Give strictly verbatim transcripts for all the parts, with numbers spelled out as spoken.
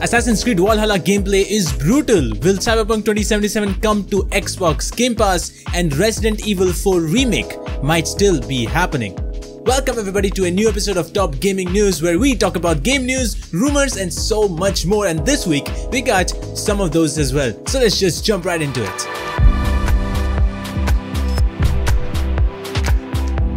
Assassin's Creed Valhalla gameplay is brutal. Will Cyberpunk twenty seventy-seven come to Xbox Game Pass, and Resident Evil four remake might still be happening. Welcome everybody to a new episode of Top Gaming News, where we talk about game news, rumors and so much more, and this week we got some of those as well. So let's just jump right into it.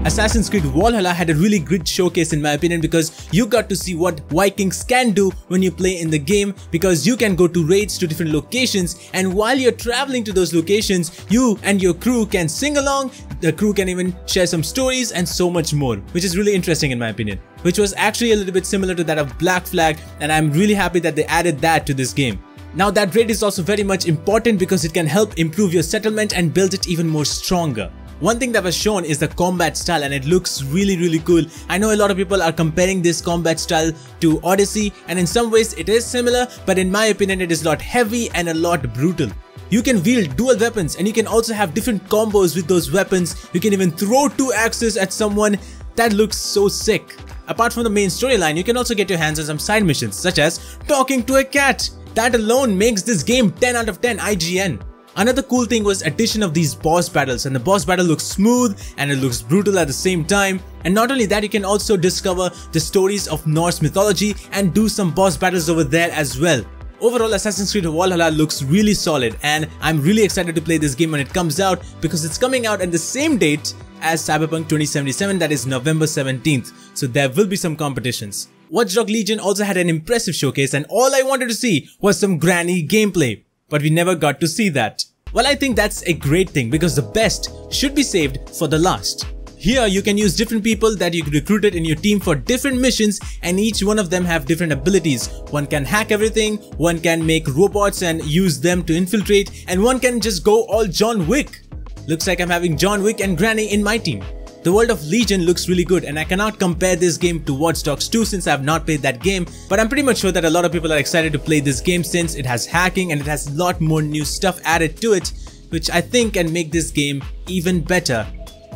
Assassin's Creed Valhalla had a really good showcase in my opinion, because you got to see what Vikings can do when you play in the game, because you can go to raids to different locations, and while you're traveling to those locations, you and your crew can sing along, the crew can even share some stories and so much more, which is really interesting in my opinion, which was actually a little bit similar to that of Black Flag, and I'm really happy that they added that to this game. Now that raid is also very much important because it can help improve your settlement and build it even more stronger. One thing that was shown is the combat style, and it looks really really cool. I know a lot of people are comparing this combat style to Odyssey, and in some ways it is similar, but in my opinion it is a lot heavy and a lot brutal. You can wield dual weapons, and you can also have different combos with those weapons. You can even throw two axes at someone. That looks so sick. Apart from the main storyline, you can also get your hands on some side missions, such as talking to a cat. That alone makes this game ten out of ten I G N. Another cool thing was addition of these boss battles, and the boss battle looks smooth and it looks brutal at the same time. And not only that, you can also discover the stories of Norse mythology and do some boss battles over there as well. Overall, Assassin's Creed Valhalla looks really solid, and I'm really excited to play this game when it comes out, because it's coming out at the same date as Cyberpunk twenty seventy-seven, that is November seventeenth, so there will be some competitions. Watch Dogs Legion also had an impressive showcase, and all I wanted to see was some granny gameplay. But we never got to see that. Well, I think that's a great thing, because the best should be saved for the last. Here you can use different people that you recruited in your team for different missions, and each one of them have different abilities. One can hack everything, one can make robots and use them to infiltrate, and one can just go all John Wick. Looks like I'm having John Wick and Granny in my team. The world of Legion looks really good, and I cannot compare this game to Watch Dogs two since I have not played that game, but I'm pretty much sure that a lot of people are excited to play this game since it has hacking and it has a lot more new stuff added to it, which I think can make this game even better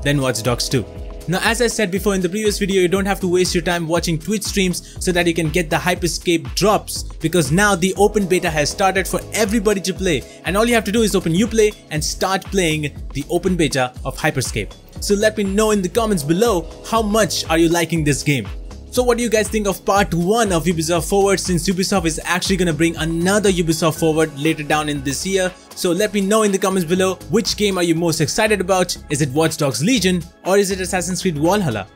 than Watch Dogs two. Now, as I said before in the previous video, you don't have to waste your time watching Twitch streams so that you can get the Hyperscape drops, because now the open beta has started for everybody to play, and all you have to do is open Uplay and start playing the open beta of Hyperscape. So let me know in the comments below how much are you liking this game. So what do you guys think of part one of Ubisoft Forward, since Ubisoft is actually gonna bring another Ubisoft Forward later down in this year? So let me know in the comments below, which game are you most excited about? Is it Watch Dogs Legion, or is it Assassin's Creed Valhalla?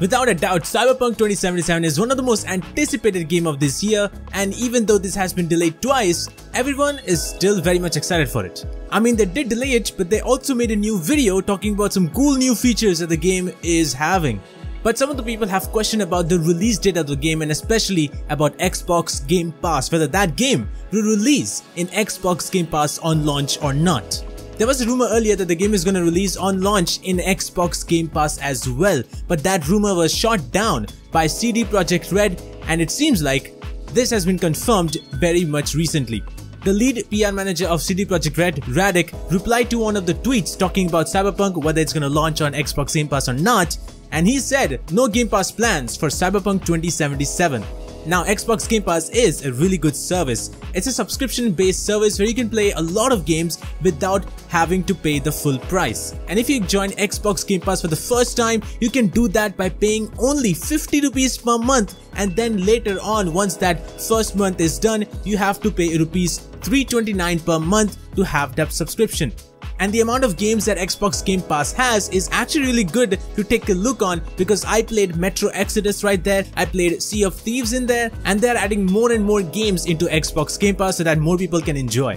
Without a doubt, Cyberpunk twenty seventy-seven is one of the most anticipated game of this year, and even though this has been delayed twice, everyone is still very much excited for it. I mean, they did delay it, but they also made a new video talking about some cool new features that the game is having. But some of the people have questioned about the release date of the game, and especially about Xbox Game Pass, whether that game will release in Xbox Game Pass on launch or not. There was a rumor earlier that the game is going to release on launch in Xbox Game Pass as well, but that rumor was shot down by C D Projekt Red, and it seems like this has been confirmed very much recently. The lead P R manager of C D Projekt Red, Radek, replied to one of the tweets talking about Cyberpunk, whether it's going to launch on Xbox Game Pass or not, and he said no Game Pass plans for Cyberpunk twenty seventy-seven. Now, Xbox Game Pass is a really good service. It's a subscription-based service where you can play a lot of games without having to pay the full price. And if you join Xbox Game Pass for the first time, you can do that by paying only fifty rupees per month, and then later on, once that first month is done, you have to pay rupees three twenty-nine per month to have that subscription. And the amount of games that Xbox Game Pass has is actually really good to take a look on, because I played Metro Exodus right there, I played Sea of Thieves in there, and they're adding more and more games into Xbox Game Pass so that more people can enjoy.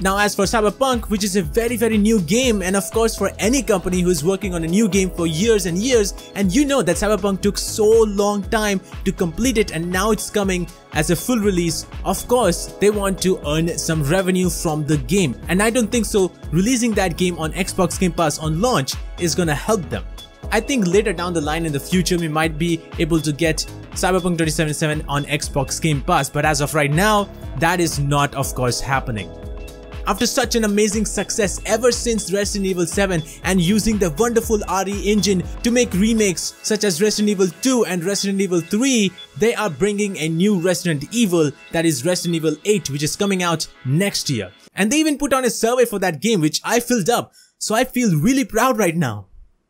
Now, as for Cyberpunk, which is a very very new game, and of course for any company who's working on a new game for years and years, and you know that Cyberpunk took so long time to complete it, and now it's coming as a full release, of course they want to earn some revenue from the game, and I don't think so releasing that game on Xbox Game Pass on launch is gonna help them. I think later down the line in the future we might be able to get Cyberpunk twenty seventy-seven on Xbox Game Pass, but as of right now that is not of course happening. After such an amazing success ever since Resident Evil seven and using the wonderful R E engine to make remakes such as Resident Evil two and Resident Evil three, they are bringing a new Resident Evil, that is Resident Evil eight, which is coming out next year. And they even put on a survey for that game which I filled up, so I feel really proud right now.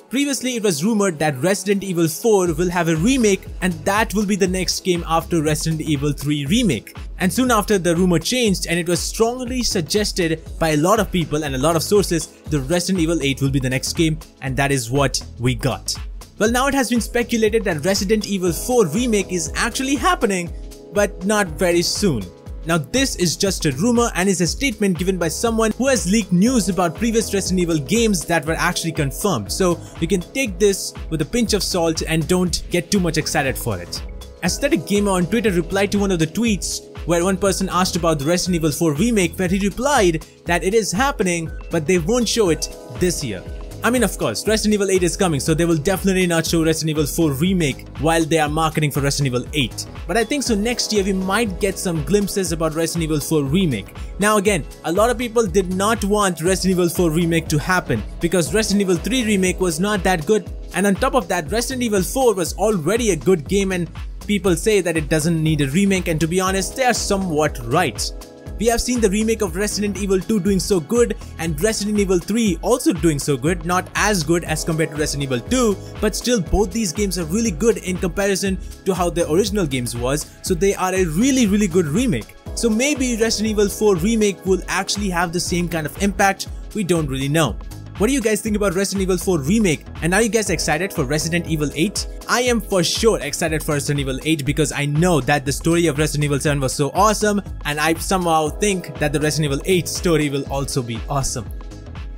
Previously, it was rumored that Resident Evil four will have a remake and that will be the next game after Resident Evil three remake. And soon after, the rumor changed and it was strongly suggested by a lot of people and a lot of sources that Resident Evil eight will be the next game, and that is what we got. Well, now it has been speculated that Resident Evil four remake is actually happening, but not very soon. Now this is just a rumor and is a statement given by someone who has leaked news about previous Resident Evil games that were actually confirmed, so you can take this with a pinch of salt and don't get too much excited for it. Aesthetic Gamer on Twitter replied to one of the tweets where one person asked about the Resident Evil four remake, where he replied that it is happening but they won't show it this year. I mean, of course, Resident Evil eight is coming, so they will definitely not show Resident Evil four remake while they are marketing for Resident Evil eight. But I think so next year we might get some glimpses about Resident Evil four remake. Now again, a lot of people did not want Resident Evil four remake to happen because Resident Evil three remake was not that good, and on top of that Resident Evil four was already a good game and people say that it doesn't need a remake, and to be honest they are somewhat right. We have seen the remake of Resident Evil two doing so good and Resident Evil three also doing so good, not as good as compared to Resident Evil two, but still both these games are really good in comparison to how the original games was, so they are a really really good remake. So maybe Resident Evil four remake will actually have the same kind of impact, we don't really know. What do you guys think about Resident Evil four remake, and are you guys excited for Resident Evil eight? I am for sure excited for Resident Evil eight because I know that the story of Resident Evil seven was so awesome, and I somehow think that the Resident Evil eight story will also be awesome.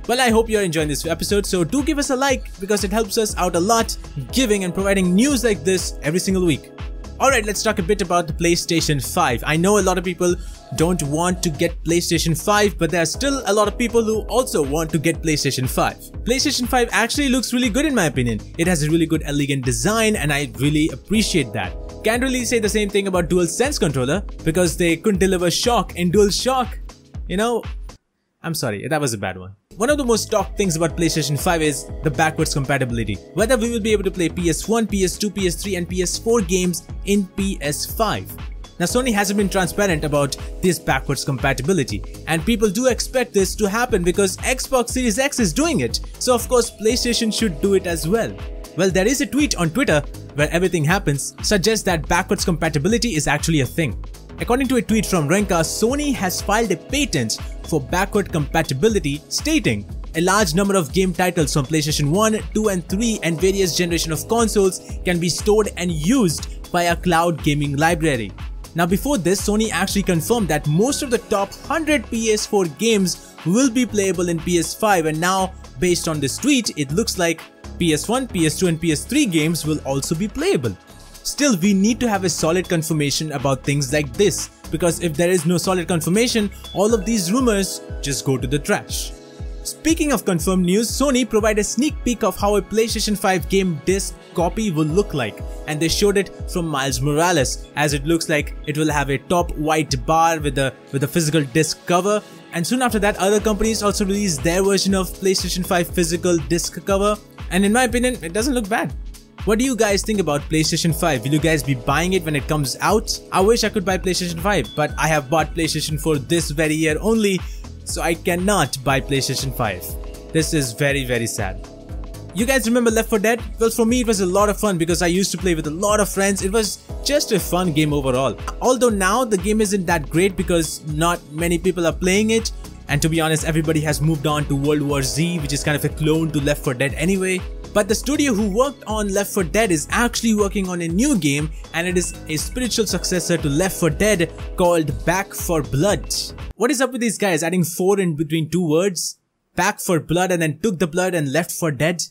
Well, I hope you're enjoying this episode, so do give us a like because it helps us out a lot, giving and providing news like this every single week. Alright, let's talk a bit about the PlayStation five. I know a lot of people don't want to get PlayStation five, but there are still a lot of people who also want to get PlayStation five. PlayStation five actually looks really good in my opinion. It has a really good elegant design and I really appreciate that. Can't really say the same thing about DualSense controller because they couldn't deliver shock in DualShock. You know, I'm sorry, that was a bad one. One of the most talked things about PlayStation five is the backwards compatibility. Whether we will be able to play P S one, P S two, P S three and P S four games in P S five. Now Sony hasn't been transparent about this backwards compatibility, and people do expect this to happen because Xbox Series X is doing it, so of course PlayStation should do it as well. Well, there is a tweet on Twitter where everything happens suggests that backwards compatibility is actually a thing. According to a tweet from Renka, Sony has filed a patent for backward compatibility, stating a large number of game titles from PlayStation one, two and three and various generation of consoles can be stored and used by a cloud gaming library. Now before this, Sony actually confirmed that most of the top one hundred P S four games will be playable in P S five, and now based on this tweet, it looks like P S one, P S two and P S three games will also be playable. Still, we need to have a solid confirmation about things like this, because if there is no solid confirmation, all of these rumors just go to the trash. Speaking of confirmed news, Sony provided a sneak peek of how a PlayStation five game disc copy will look like, and they showed it from Miles Morales, as it looks like it will have a top white bar with a, with a physical disc cover, and soon after that other companies also released their version of PlayStation five physical disc cover, and in my opinion it doesn't look bad. What do you guys think about PlayStation five? Will you guys be buying it when it comes out? I wish I could buy PlayStation five, but I have bought PlayStation four this very year only, so I cannot buy PlayStation five. This is very very sad. You guys remember Left four Dead? Well, for me it was a lot of fun because I used to play with a lot of friends. It was just a fun game overall. Although now the game isn't that great because not many people are playing it, and to be honest everybody has moved on to World War Z, which is kind of a clone to Left four Dead anyway. But the studio who worked on Left four Dead is actually working on a new game, and it is a spiritual successor to Left four Dead called Back four Blood. What is up with these guys adding four in between two words? Back four Blood and then took the blood and Left four Dead?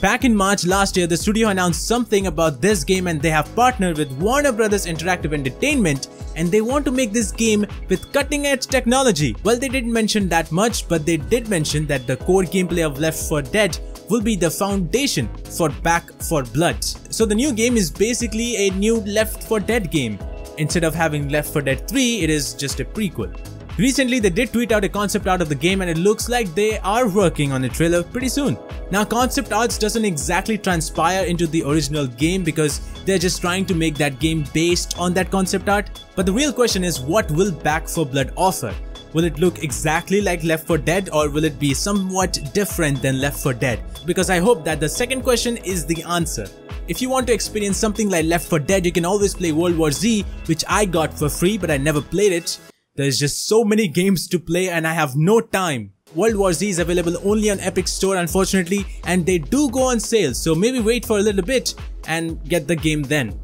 Back in March last year, the studio announced something about this game, and they have partnered with Warner Brothers Interactive Entertainment, and they want to make this game with cutting-edge technology. Well, they didn't mention that much, but they did mention that the core gameplay of Left four Dead will be the foundation for Back four Blood. So the new game is basically a new Left four Dead game. Instead of having Left four Dead three, it is just a prequel. Recently, they did tweet out a concept art of the game and it looks like they are working on a trailer pretty soon. Now, concept arts doesn't exactly transpire into the original game because they're just trying to make that game based on that concept art. But the real question is, what will Back four Blood offer? Will it look exactly like Left four Dead or will it be somewhat different than Left four Dead? Because I hope that the second question is the answer. If you want to experience something like Left four Dead, you can always play World War Z, which I got for free but I never played it. There's just so many games to play and I have no time. World War Z is available only on Epic Store unfortunately, and they do go on sale, so maybe wait for a little bit and get the game then.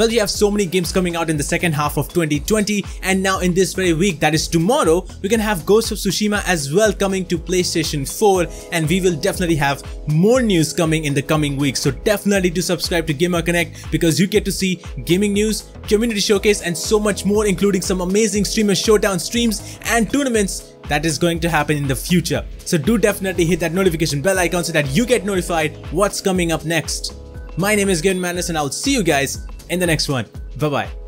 Well, you have so many games coming out in the second half of twenty twenty, and now in this very week, that is tomorrow, we can have Ghost of Tsushima as well coming to PlayStation four, and we will definitely have more news coming in the coming weeks. So definitely do subscribe to Gamer Connect because you get to see gaming news, community showcase and so much more, including some amazing streamer showdown streams and tournaments that is going to happen in the future. So do definitely hit that notification bell icon so that you get notified what's coming up next. My name is Gamer Madness and I'll see you guys in the next one. Bye bye.